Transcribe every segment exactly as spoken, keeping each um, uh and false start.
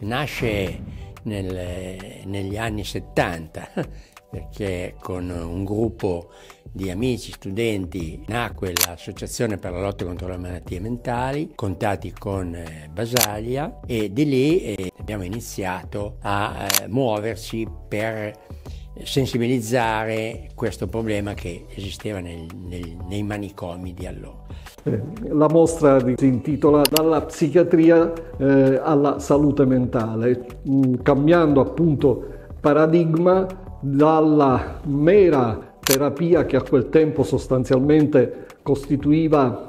Nasce nel, negli anni settanta, perché con un gruppo di amici, studenti, nacque l'Associazione per la lotta contro le malattie mentali, contatti con Basaglia, e di lì abbiamo iniziato a muoverci per sensibilizzare questo problema che esisteva nel, nel, nei manicomi di allora. La mostra si intitola Dalla psichiatria eh, alla salute mentale, cambiando appunto paradigma dalla mera terapia che a quel tempo sostanzialmente costituiva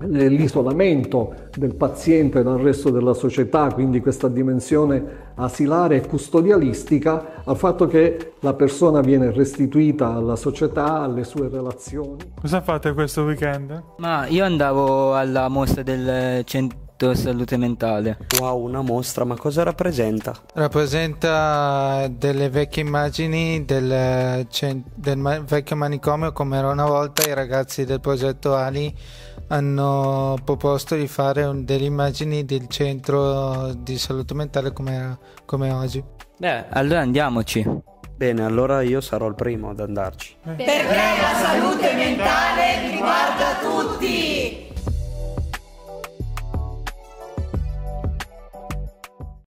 l'isolamento del paziente dal resto della società, quindi questa dimensione asilare e custodialistica, al fatto che la persona viene restituita alla società, alle sue relazioni. Cosa fate questo weekend? Ma io andavo alla mostra del Centro di Salute Mentale. Wow, una mostra, ma cosa rappresenta? Rappresenta delle vecchie immagini del, del vecchio manicomio come era una volta. I ragazzi del progetto Ali hanno proposto di fare un, delle immagini del centro di salute mentale come, come oggi. Beh, allora andiamoci. Bene, allora io sarò il primo ad andarci. Perché la salute